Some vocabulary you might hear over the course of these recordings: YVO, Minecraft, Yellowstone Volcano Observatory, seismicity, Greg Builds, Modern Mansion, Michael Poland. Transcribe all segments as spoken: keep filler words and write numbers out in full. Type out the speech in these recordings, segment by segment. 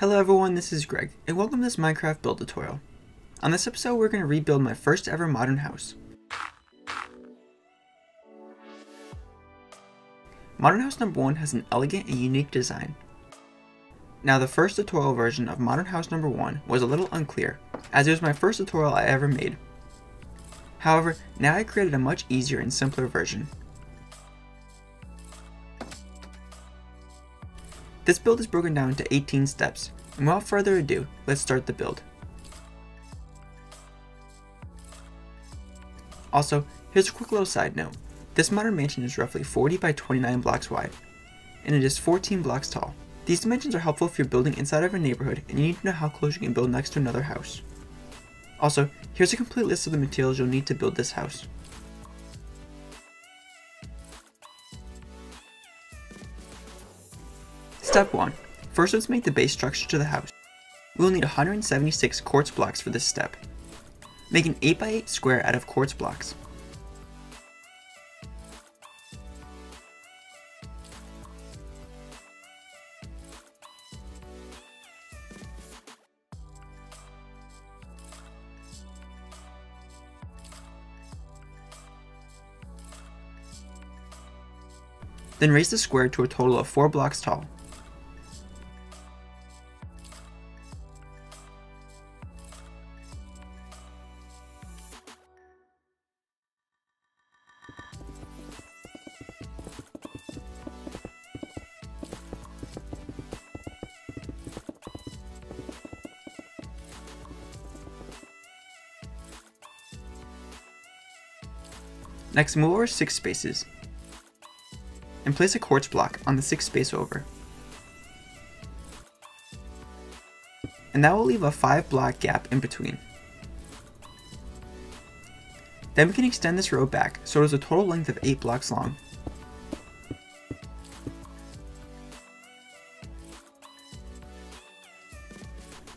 Hello everyone, this is Greg, and welcome to this Minecraft build tutorial. On this episode, we're going to rebuild my first ever modern house. Modern house number one has an elegant and unique design. Now, the first tutorial version of modern house number one was a little unclear, as it was my first tutorial I ever made. However, now I created a much easier and simpler version. This build is broken down into eighteen steps, and without further ado, let's start the build. Also, here's a quick little side note. This modern mansion is roughly forty by twenty-nine blocks wide, and it is fourteen blocks tall. These dimensions are helpful if you're building inside of a neighborhood and you need to know how close you can build next to another house. Also, here's a complete list of the materials you'll need to build this house. Step one. First, let's make the base structure to the house. We will need one hundred seventy-six quartz blocks for this step. Make an eight by eight square out of quartz blocks. Then raise the square to a total of four blocks tall. Next, move over six spaces and place a quartz block on the sixth space over. And that will leave a five block gap in between. Then we can extend this row back so it is a total length of eight blocks long.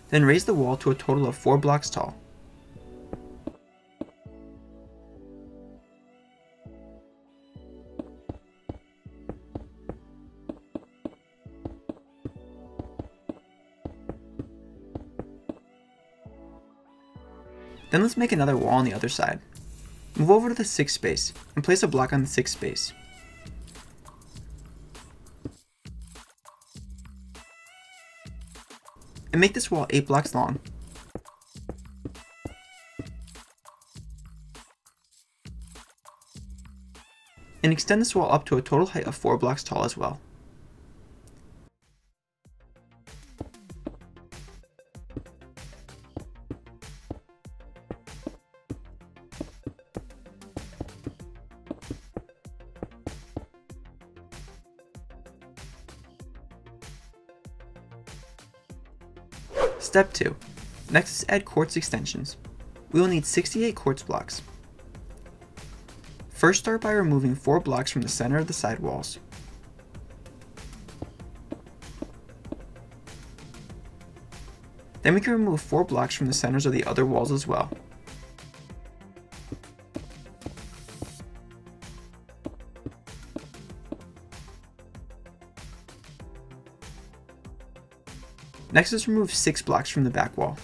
Then raise the wall to a total of four blocks tall. Then let's make another wall on the other side. Move over to the sixth space and place a block on the sixth space. And make this wall eight blocks long. And extend this wall up to a total height of four blocks tall as well. Step two. Next is add quartz extensions. We will need sixty-eight quartz blocks. First, start by removing four blocks from the center of the side walls. Then we can remove four blocks from the centers of the other walls as well. Next, let's remove six blocks from the back wall.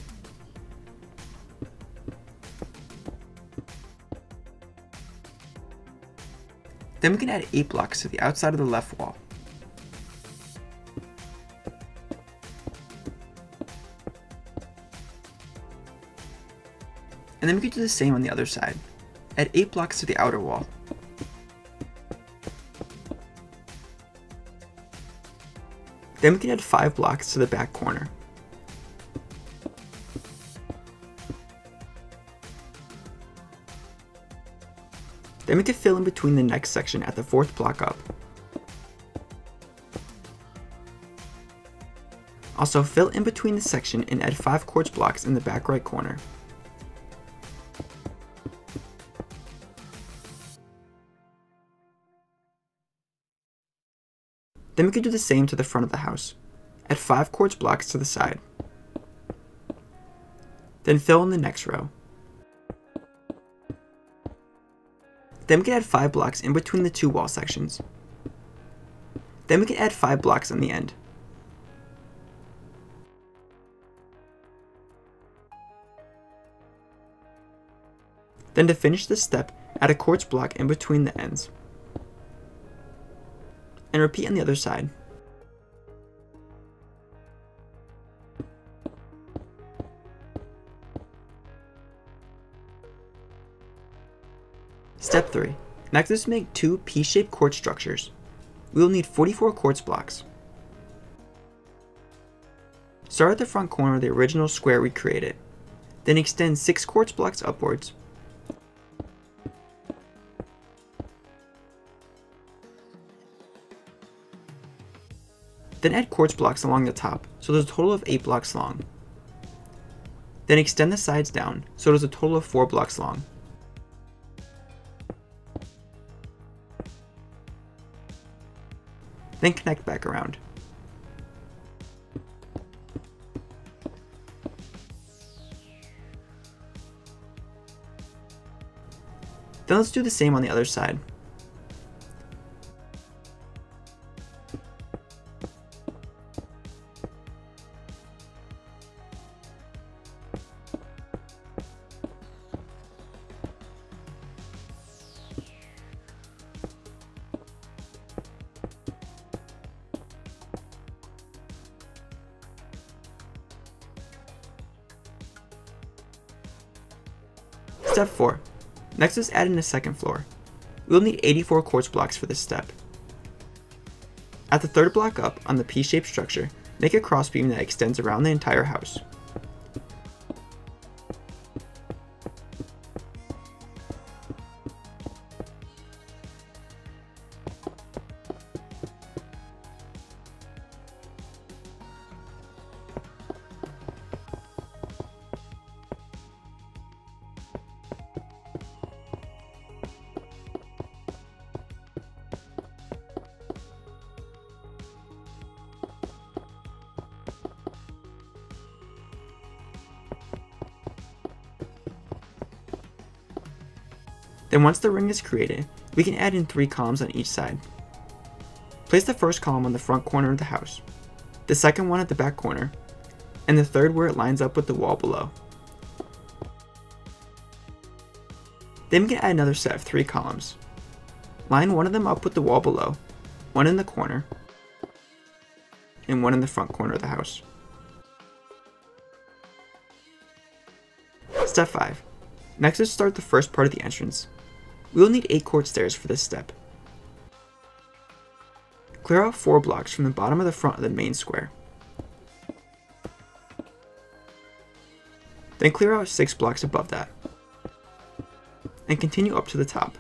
Then we can add eight blocks to the outside of the left wall. And then we can do the same on the other side. Add eight blocks to the outer wall. Then we can add five blocks to the back corner. Then we can fill in between the next section at the fourth block up. Also, fill in between the section and add five quartz blocks in the back right corner. Then we can do the same to the front of the house. Add five quartz blocks to the side. Then fill in the next row. Then we can add five blocks in between the two wall sections. Then we can add five blocks on the end. Then to finish this step, add a quartz block in between the ends. And repeat on the other side. Step three. Next let's make two P-shaped quartz structures. We will need forty-four quartz blocks. Start at the front corner of the original square we created. Then extend six quartz blocks upwards. Then add quartz blocks along the top, so there's a total of eight blocks long. Then extend the sides down, so there's a total of four blocks long. Then connect back around. Then let's do the same on the other side. Step four. Next let's add in a second floor. We'll need eighty-four quartz blocks for this step. At the third block up on the P-shaped structure, make a crossbeam that extends around the entire house. Then once the ring is created, we can add in three columns on each side. Place the first column on the front corner of the house, the second one at the back corner, and the third where it lines up with the wall below. Then we can add another set of three columns. Line one of them up with the wall below, one in the corner, and one in the front corner of the house. Step five. Next let's start the first part of the entrance. We will need eight quartz stairs for this step. Clear out four blocks from the bottom of the front of the main square. Then clear out six blocks above that. And continue up to the top.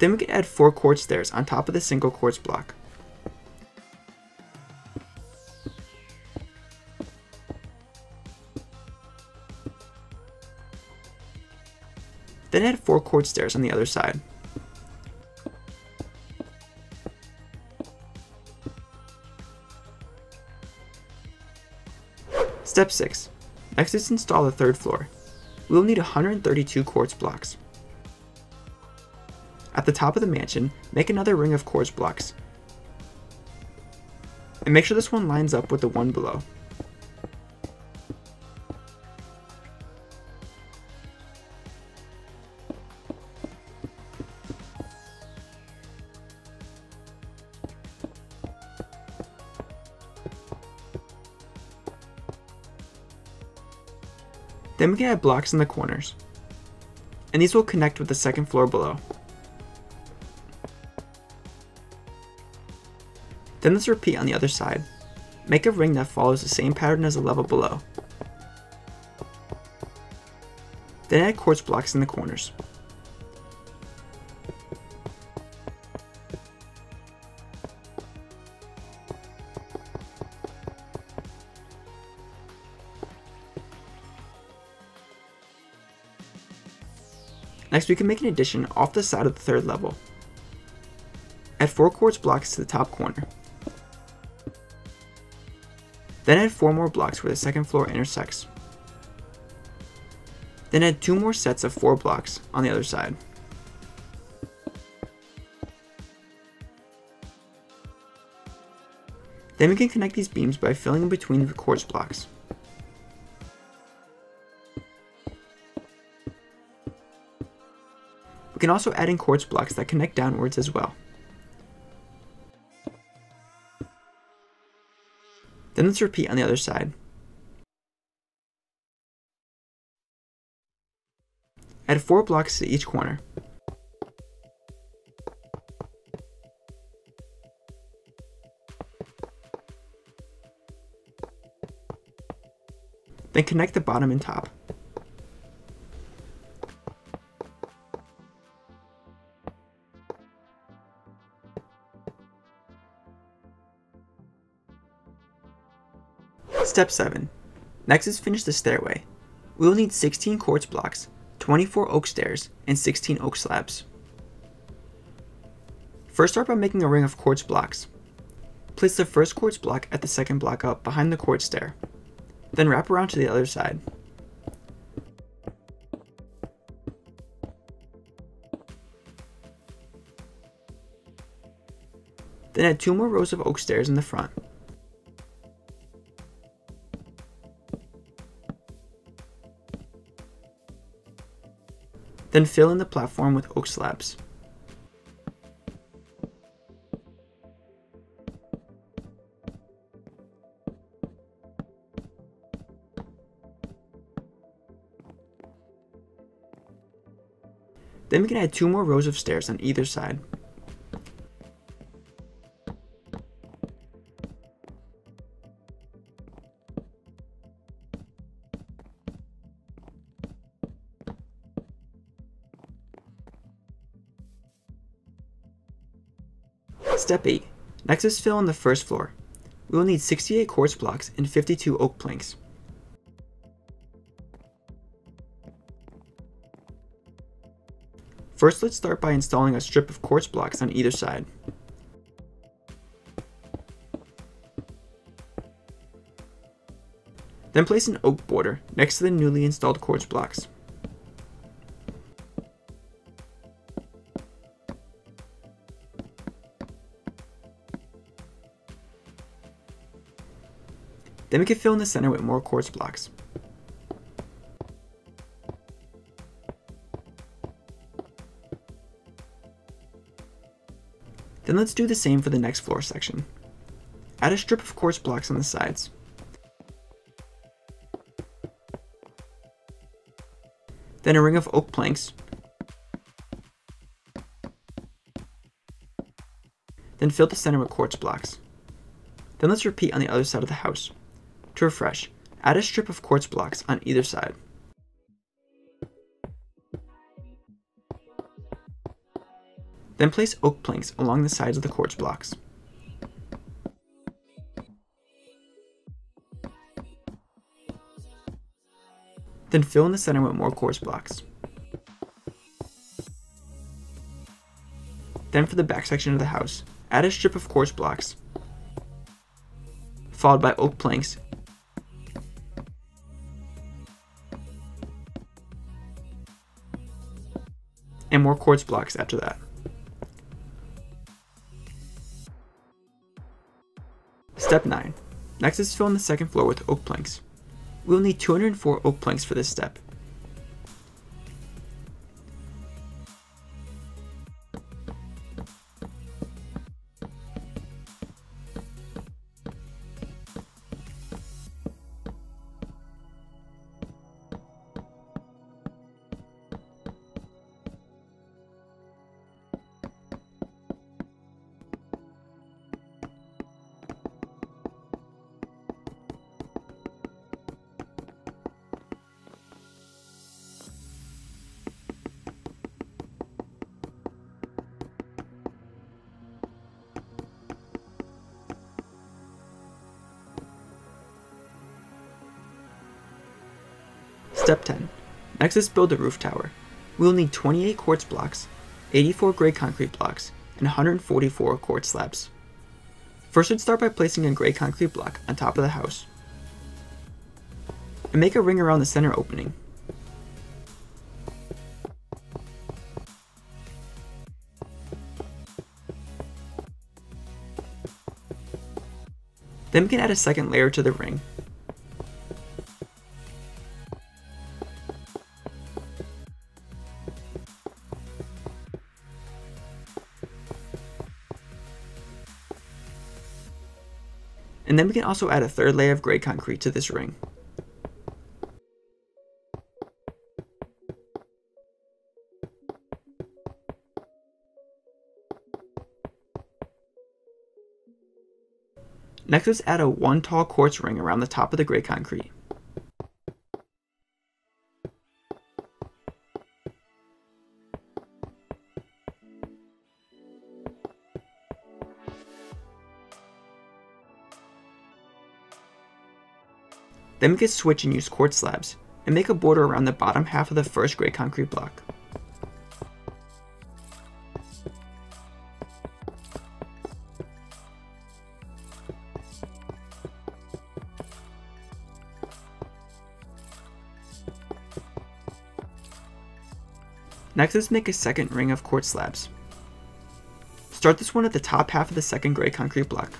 Then we can add four quartz stairs on top of the single quartz block. Then add four quartz stairs on the other side. Step six. Next let's install the third floor. We will need one hundred thirty-two quartz blocks. At the top of the mansion, make another ring of quartz blocks. And make sure this one lines up with the one below. Then we can add blocks in the corners, and these will connect with the second floor below. Then let's repeat on the other side. Make a ring that follows the same pattern as the level below. Then add quartz blocks in the corners. Next, we can make an addition off the side of the third level. Add four quartz blocks to the top corner. Then add four more blocks where the second floor intersects. Then add two more sets of four blocks on the other side. Then we can connect these beams by filling in between the quartz blocks. We can also add in quartz blocks that connect downwards as well. Then let's repeat on the other side. Add four blocks to each corner. Then connect the bottom and top. Step seven. Next is finish the stairway. We will need sixteen quartz blocks, twenty-four oak stairs, and sixteen oak slabs. First start by making a ring of quartz blocks. Place the first quartz block at the second block up behind the quartz stair. Then wrap around to the other side. Then add two more rows of oak stairs in the front. Then fill in the platform with oak slabs. Then we can add two more rows of stairs on either side. Step eight. Next is fill in the first floor. We will need sixty-eight quartz blocks and fifty-two oak planks. First, let's start by installing a strip of quartz blocks on either side. Then place an oak border next to the newly installed quartz blocks. Then we can fill in the center with more quartz blocks. Then let's do the same for the next floor section. Add a strip of quartz blocks on the sides. Then a ring of oak planks. Then fill the center with quartz blocks. Then let's repeat on the other side of the house. To refresh, add a strip of quartz blocks on either side. Then place oak planks along the sides of the quartz blocks. Then fill in the center with more quartz blocks. Then for the back section of the house, add a strip of quartz blocks, followed by oak planks, and more quartz blocks after that. Step nine. Next is fill in the second floor with oak planks. We will need two hundred four oak planks for this step. Step ten. Next is build a roof tower. We will need twenty-eight quartz blocks, eighty-four gray concrete blocks, and one hundred forty-four quartz slabs. First, let's start by placing a gray concrete block on top of the house, and make a ring around the center opening. Then we can add a second layer to the ring. And then we can also add a third layer of gray concrete to this ring. Next, let's add a one tall quartz ring around the top of the gray concrete. Then we can switch and use quartz slabs, and make a border around the bottom half of the first gray concrete block. Next, let's make a second ring of quartz slabs. Start this one at the top half of the second gray concrete block.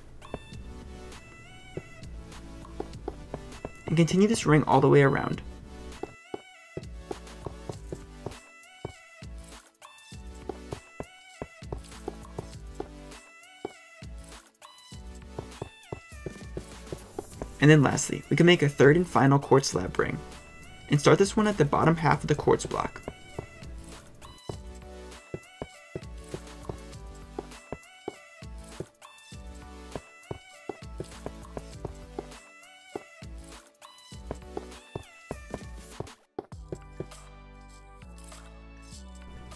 And continue this ring all the way around. And then lastly, we can make a third and final quartz slab ring. And start this one at the bottom half of the quartz block.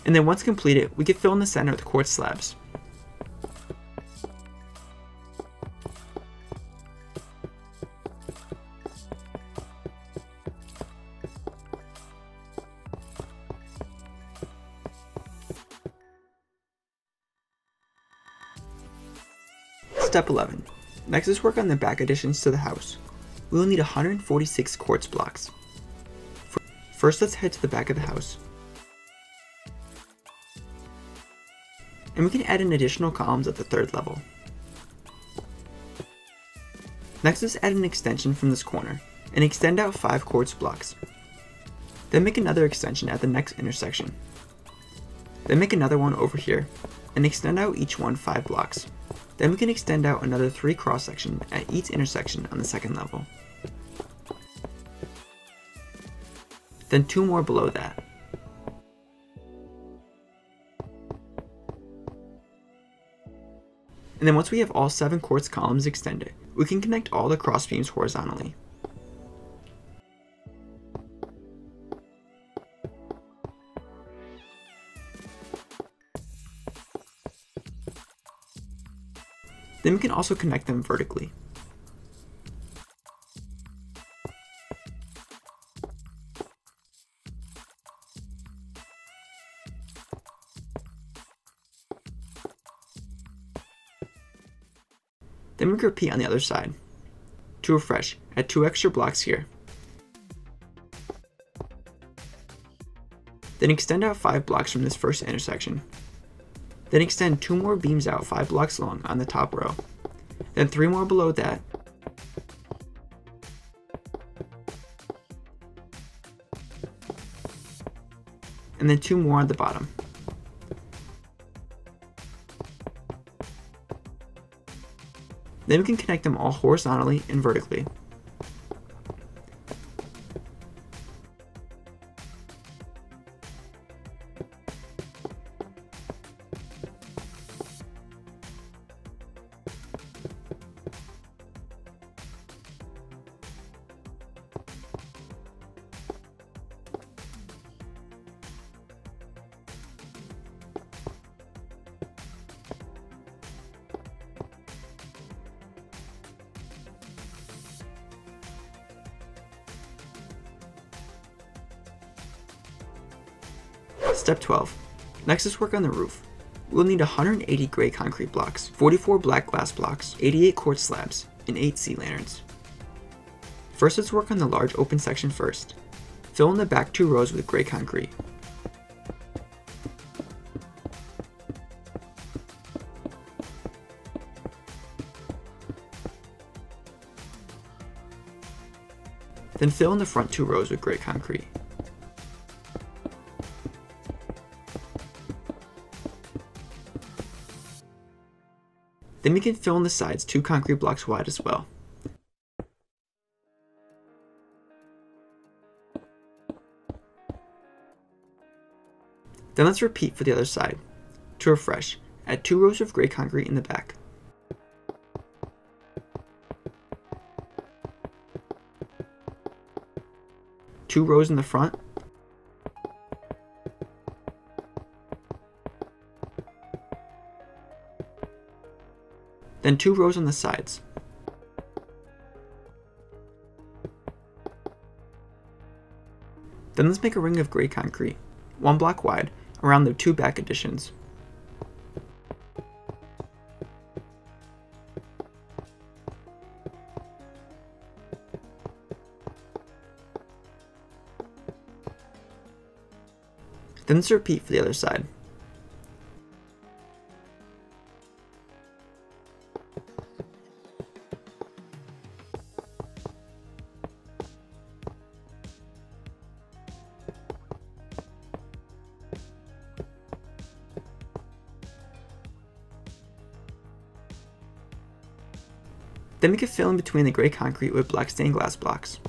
And then once completed, we can fill in the center with quartz slabs. Step eleven. Next, let's work on the back additions to the house. We will need one hundred forty-six quartz blocks. First, let's head to the back of the house. And we can add in additional columns at the third level. Next, let's add an extension from this corner, and extend out five quartz blocks. Then make another extension at the next intersection. Then make another one over here, and extend out each one five blocks. Then we can extend out another three cross sections at each intersection on the second level. Then two more below that. And then once we have all seven quartz columns extended, we can connect all the cross beams horizontally. Then we can also connect them vertically. Then we can repeat on the other side. To refresh, add two extra blocks here. Then extend out five blocks from this first intersection. Then extend two more beams out five blocks long on the top row. Then three more below that. And then two more at the bottom. Then we can connect them all horizontally and vertically. Step twelve. Next, let's work on the roof. We'll need one hundred eighty gray concrete blocks, forty-four black glass blocks, eighty-eight quartz slabs, and eight sea lanterns. First, let's work on the large open section first. Fill in the back two rows with gray concrete. then fill in the front two rows with gray concrete. Then we can fill in the sides two concrete blocks wide as well. Then let's repeat for the other side. To refresh, add two rows of gray concrete in the back. Two rows in the front. Then two rows on the sides. Then let's make a ring of gray concrete, one block wide, around the two back additions. Then let's repeat for the other side. Then we can fill in between the gray concrete with black stained glass blocks.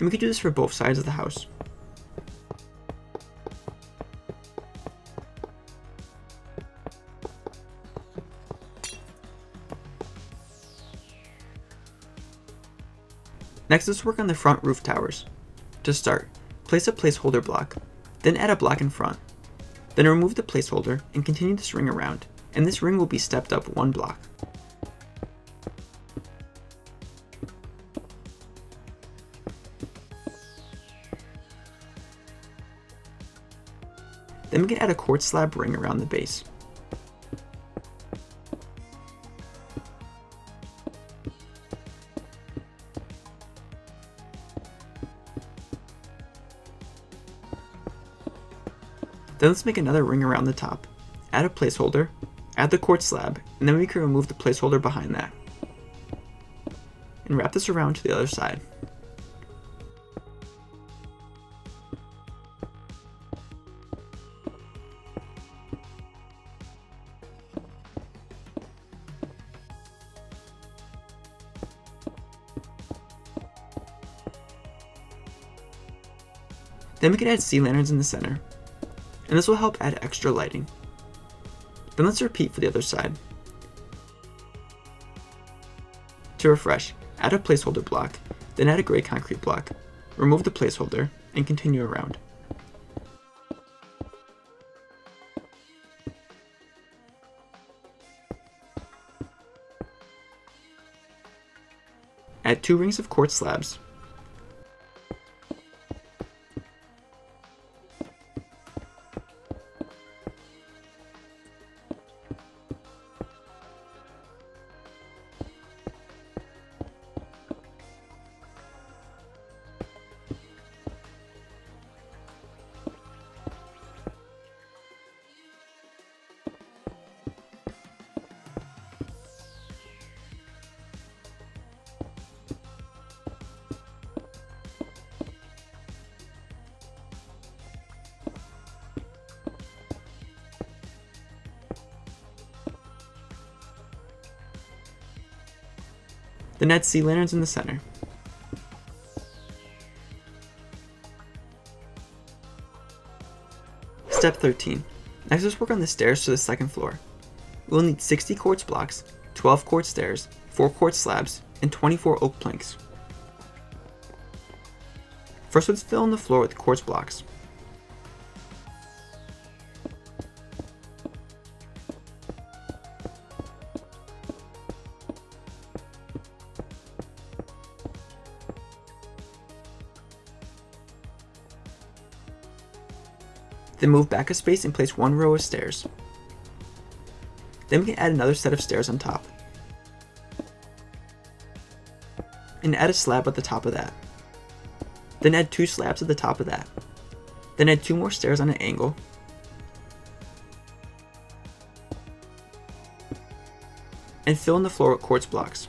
And we can do this for both sides of the house. Next, let's work on the front roof towers. To start, place a placeholder block, then add a block in front. Then remove the placeholder and continue this ring around, and this ring will be stepped up one block. Then we can add a quartz slab ring around the base. Then let's make another ring around the top, add a placeholder, add the quartz slab, and then we can remove the placeholder behind that. And wrap this around to the other side. Then we can add sea lanterns in the center, and this will help add extra lighting. Then let's repeat for the other side. To refresh, add a placeholder block, then add a gray concrete block, remove the placeholder, and continue around. Add two rings of quartz slabs. Then add sea lanterns in the center. Step thirteen. Next, let's work on the stairs to the second floor. We'll need sixty quartz blocks, twelve quartz stairs, four quartz slabs, and twenty-four oak planks. First, let's fill in the floor with quartz blocks. Then move back a space and place one row of stairs. Then we can add another set of stairs on top. And add a slab at the top of that. Then add two slabs at the top of that. then add two more stairs on an angle. And fill in the floor with quartz blocks.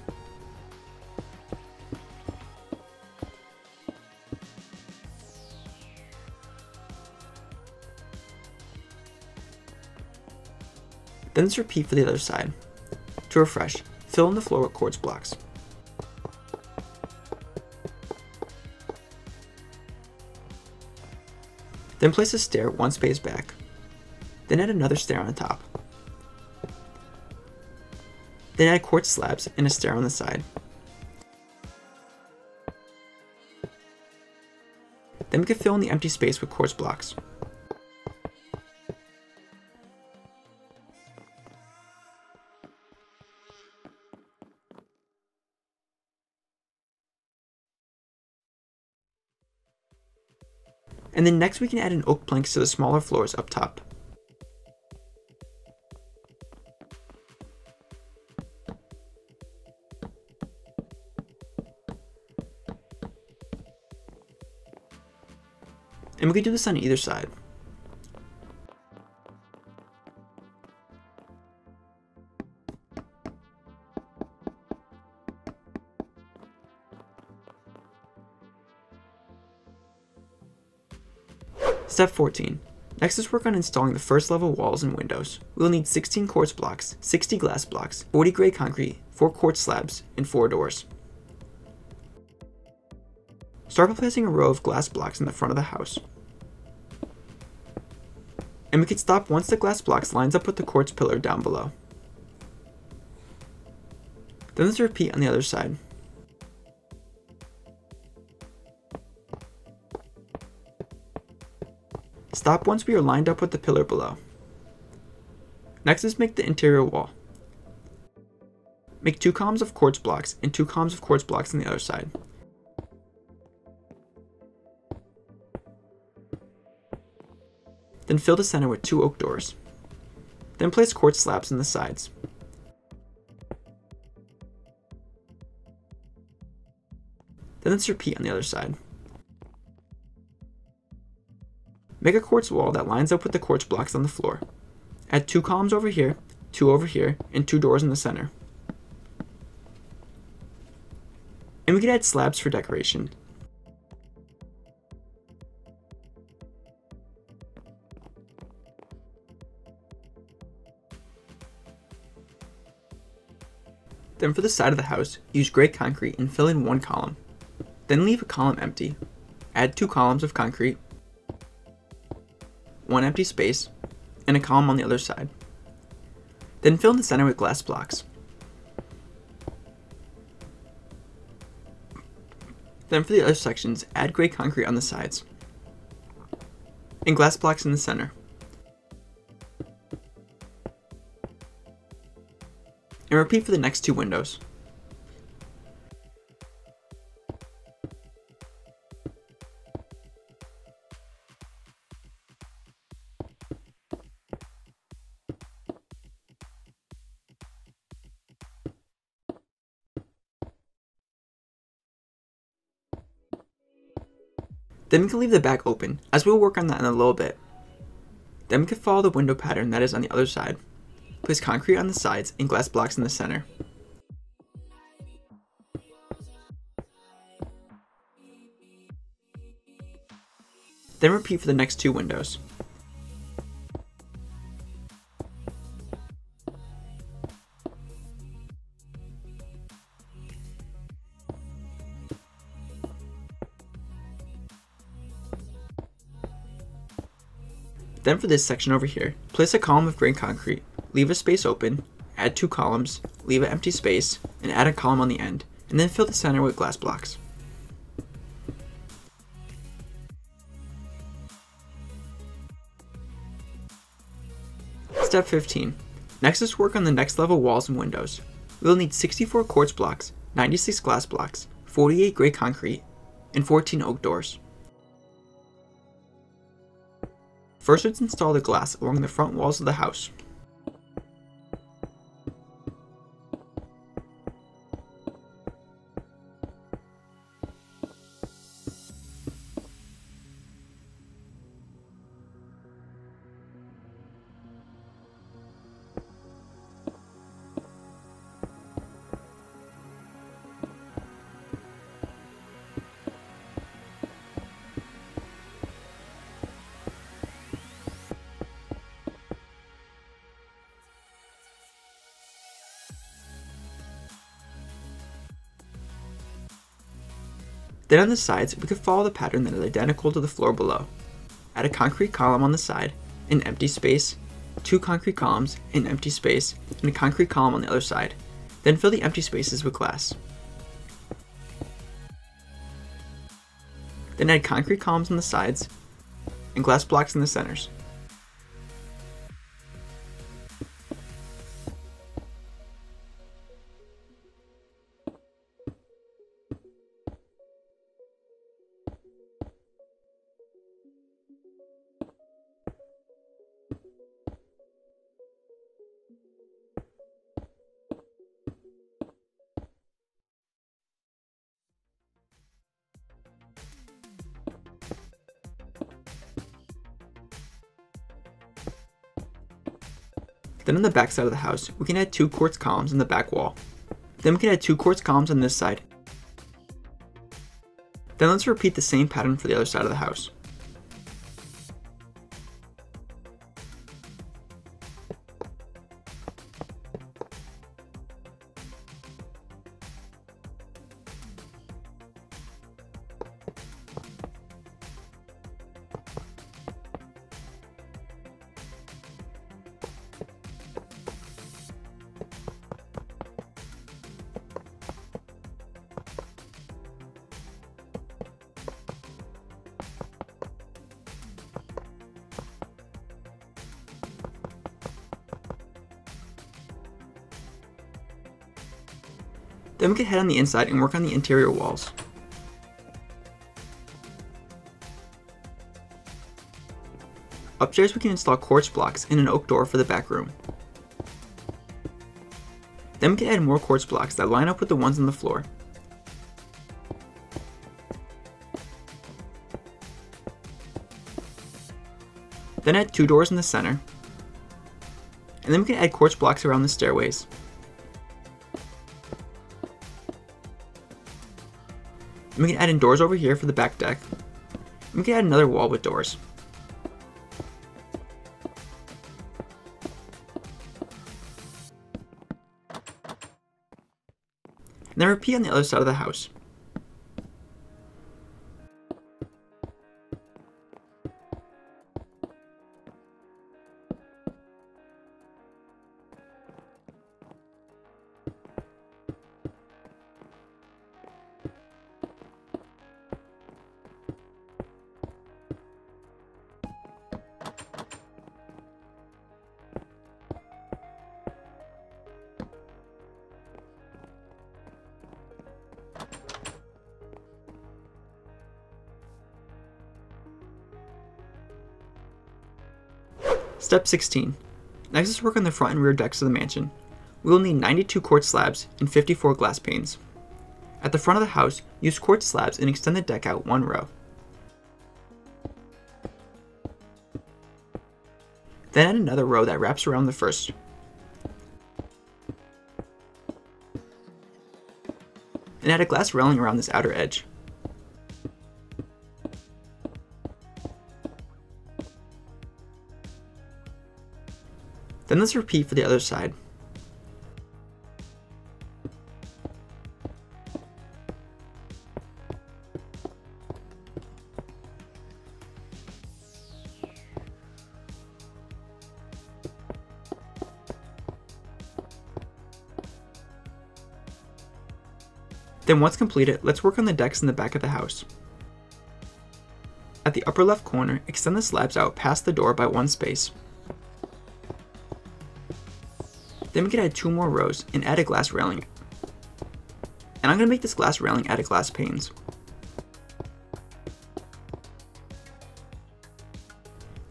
Then let's repeat for the other side. To refresh, fill in the floor with quartz blocks. Then place a stair one space back. Then add another stair on the top. Then add quartz slabs and a stair on the side. Then we can fill in the empty space with quartz blocks. And then next we can add an oak planks to the smaller floors up top. And we can do this on either side. Step fourteen. Next, let's work on installing the first level walls and windows. We will need sixteen quartz blocks, sixty glass blocks, forty gray concrete, four quartz slabs, and four doors. Start by placing a row of glass blocks in the front of the house. And we can stop once the glass blocks lines up with the quartz pillar down below. Then let's repeat on the other side. Stop once we are lined up with the pillar below. Next, let's make the interior wall. Make two columns of quartz blocks and two columns of quartz blocks on the other side. Then fill the center with two oak doors. Then place quartz slabs on the sides. Then let's repeat on the other side. Make a quartz wall that lines up with the quartz blocks on the floor. Add two columns over here, two over here, and two doors in the center. And we can add slabs for decoration. Then for the side of the house, use gray concrete and fill in one column. Then leave a column empty. Add two columns of concrete, one empty space, and a column on the other side. Then fill in the center with glass blocks. Then for the other sections, add gray concrete on the sides and glass blocks in the center. And repeat for the next two windows. Then we can leave the back open, as we'll work on that in a little bit. Then we can follow the window pattern that is on the other side. Place concrete on the sides and glass blocks in the center. Then repeat for the next two windows. Then for this section over here, place a column of gray concrete, leave a space open, add two columns, leave an empty space, and add a column on the end, and then fill the center with glass blocks. Step fifteen. Next, let's work on the next level walls and windows. We will need sixty-four quartz blocks, ninety-six glass blocks, forty-eight gray concrete, and fourteen oak doors. First, let's install the glass along the front walls of the house. Then on the sides, we could follow the pattern that is identical to the floor below. Add a concrete column on the side, an empty space, two concrete columns, an empty space, and a concrete column on the other side. Then fill the empty spaces with glass. Then add concrete columns on the sides and glass blocks in the centers. Then on the back side of the house, we can add two quartz columns on the back wall. Then we can add two quartz columns on this side. Then let's repeat the same pattern for the other side of the house. Then we can head on the inside and work on the interior walls. Upstairs we can install quartz blocks and an oak door for the back room. Then we can add more quartz blocks that line up with the ones on the floor. Then add two doors in the center. And then we can add quartz blocks around the stairways. And we can add in doors over here for the back deck. And we can add another wall with doors. And then repeat on the other side of the house. Step sixteen. Next, let's work on the front and rear decks of the mansion. We will need ninety-two quartz slabs and fifty-four glass panes. At the front of the house, use quartz slabs and extend the deck out one row. Then add another row that wraps around the first. And add a glass railing around this outer edge. Then let's repeat for the other side. Then once completed, let's work on the decks in the back of the house. At the upper left corner, extend the slabs out past the door by one space. Then we can add two more rows and add a glass railing. And I'm going to make this glass railing out of glass panes.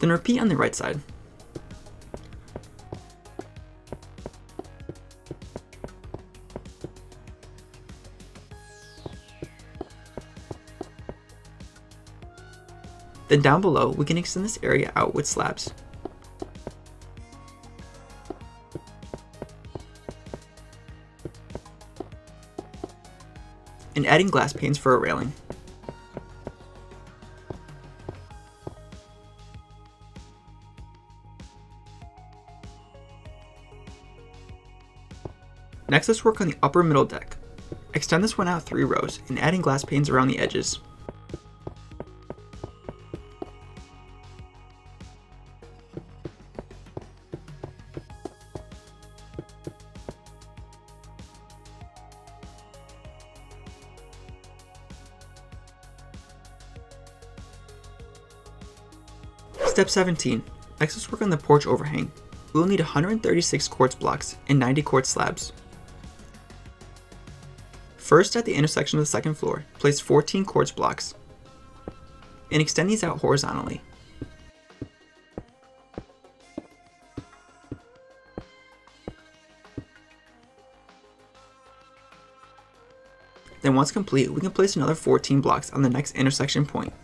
Then repeat on the right side. Then down below, we can extend this area out with slabs. And adding glass panes for a railing. Next, let's work on the upper middle deck. Extend this one out three rows and adding glass panes around the edges. Step seventeen. Next, let's work on the porch overhang. We will need one hundred thirty-six quartz blocks and ninety quartz slabs. First, at the intersection of the second floor, place fourteen quartz blocks and extend these out horizontally. Then once complete, we can place another fourteen blocks on the next intersection point.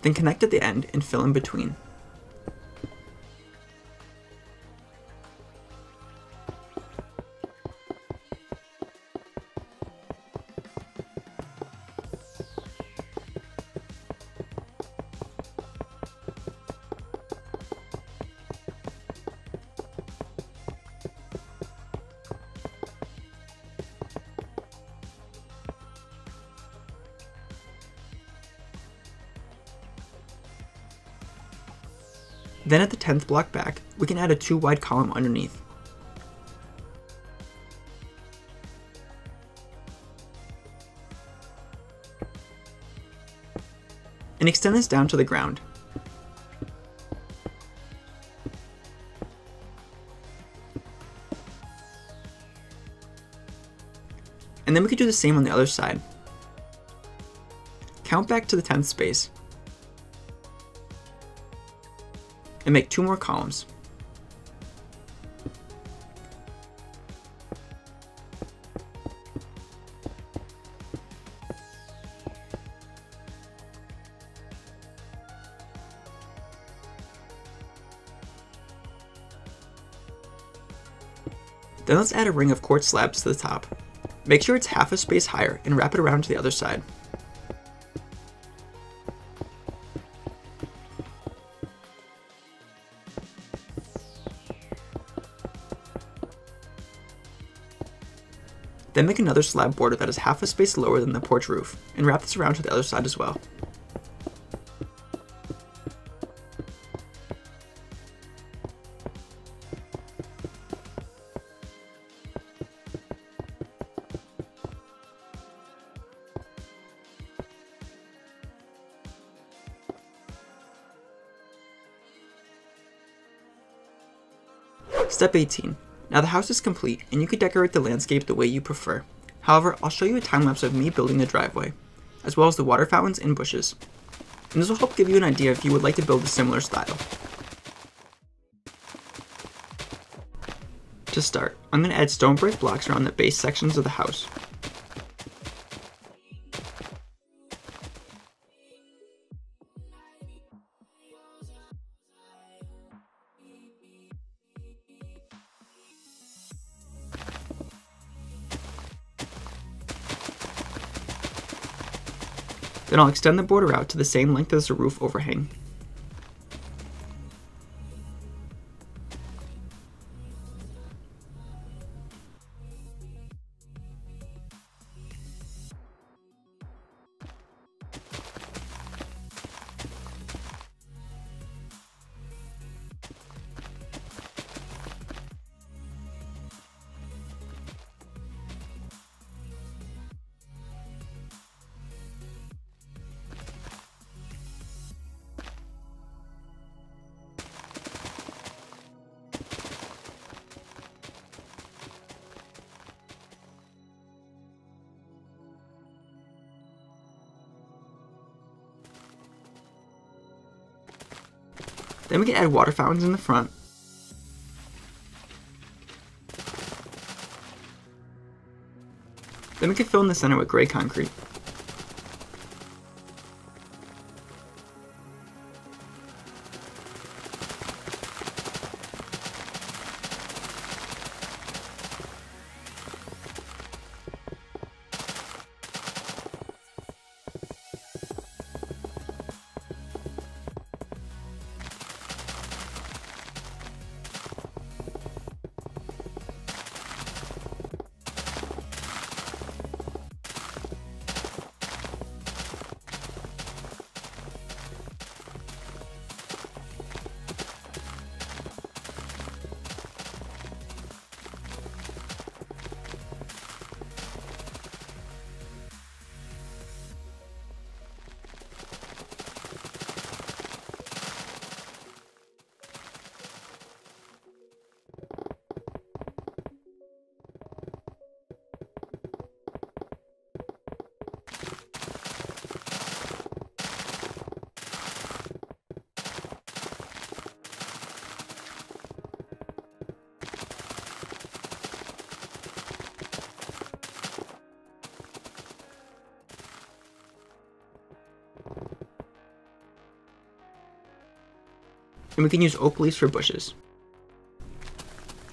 Then connect at the end and fill in between. Then at the tenth block back, we can add a two wide column underneath. And extend this down to the ground. And then we could do the same on the other side. Count back to the tenth space. And make two more columns. Then let's add a ring of quartz slabs to the top. Make sure it's half a space higher and wrap it around to the other side. Then make another slab border that is half a space lower than the porch roof, and wrap this around to the other side as well. Step eighteen. Now the house is complete, and you can decorate the landscape the way you prefer. However, I'll show you a time lapse of me building the driveway, as well as the water fountains and bushes. And this will help give you an idea if you would like to build a similar style. To start, I'm going to add stone brick blocks around the base sections of the house. Then I'll extend the border out to the same length as the roof overhang. Then we can add water fountains in the front. Then we can fill in the center with gray concrete. and we can use oak leaves for bushes.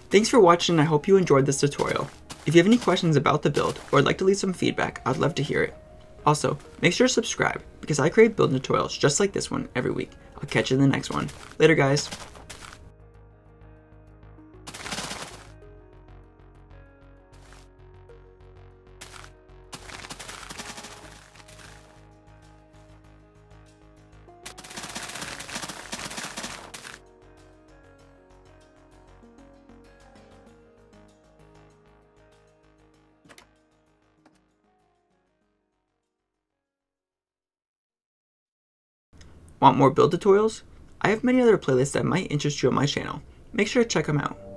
Thanks for watching, and I hope you enjoyed this tutorial. If you have any questions about the build or would like to leave some feedback, I'd love to hear it. Also, make sure to subscribe because I create build tutorials just like this one every week. I'll catch you in the next one. Later, guys. Want more build tutorials? I have many other playlists that might interest you on my channel. Make sure to check them out.